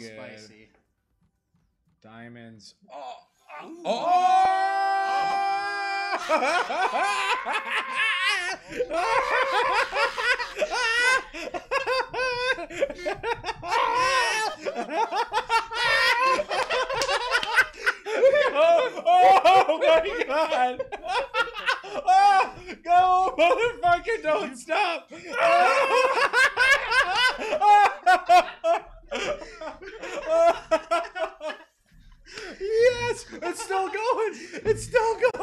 very good. Spicy. Diamonds. Oh! Oh! Oh my god! Oh, go, motherfucker! Don't stop! Yes, it's still going. It's still going.